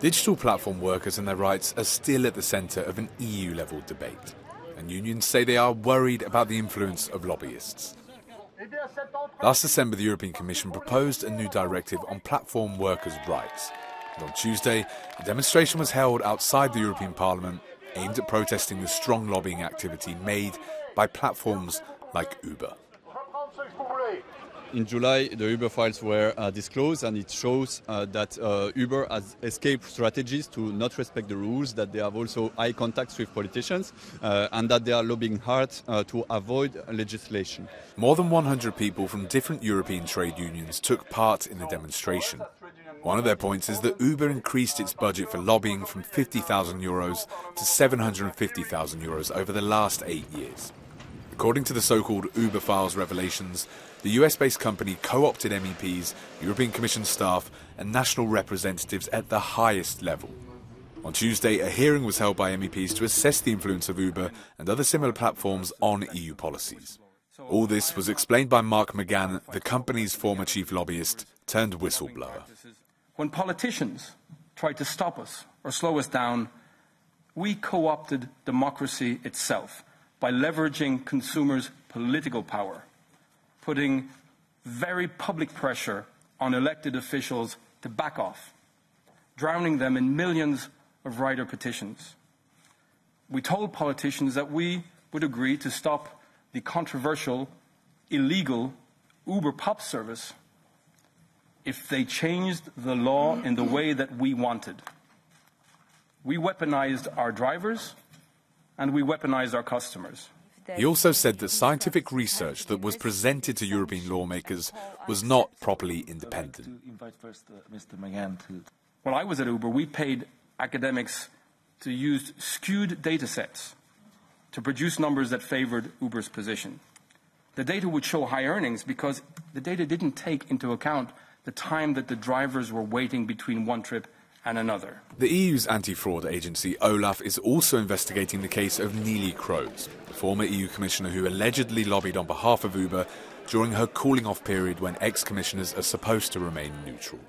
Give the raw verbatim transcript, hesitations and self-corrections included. Digital platform workers and their rights are still at the centre of an E U-level debate, and unions say they are worried about the influence of lobbyists. Last December, the European Commission proposed a new directive on platform workers' rights. And on Tuesday, a demonstration was held outside the European Parliament aimed at protesting the strong lobbying activity made by platforms like Uber. In July, the Uber files were uh, disclosed, and it shows uh, that uh, Uber has escaped strategies to not respect the rules, that they have also eye contacts with politicians, uh, and that they are lobbying hard uh, to avoid legislation. More than one hundred people from different European trade unions took part in the demonstration. One of their points is that Uber increased its budget for lobbying from fifty thousand euros to seven hundred fifty thousand euros over the last eight years. According to the so-called Uber files revelations, the U S-based company co-opted M E Ps, European Commission staff and national representatives at the highest level. On Tuesday, a hearing was held by M E Ps to assess the influence of Uber and other similar platforms on E U policies. All this was explained by Mark McGann, the company's former chief lobbyist turned whistleblower. When politicians tried to stop us or slow us down, we co-opted democracy itself, by leveraging consumers' political power, putting very public pressure on elected officials to back off, drowning them in millions of rider petitions. We told politicians that we would agree to stop the controversial, illegal Uber Pop service if they changed the law in the way that we wanted. We weaponized our drivers, and we weaponise our customers. He also said that scientific research that was presented to European lawmakers was not properly independent. When I was at Uber, we paid academics to use skewed data sets to produce numbers that favoured Uber's position. The data would show high earnings because the data didn't take into account the time that the drivers were waiting between one trip and another. The E U's anti-fraud agency, OLAF, is also investigating the case of Neelie Kroes, the former E U commissioner who allegedly lobbied on behalf of Uber during her cooling-off period when ex-commissioners are supposed to remain neutral.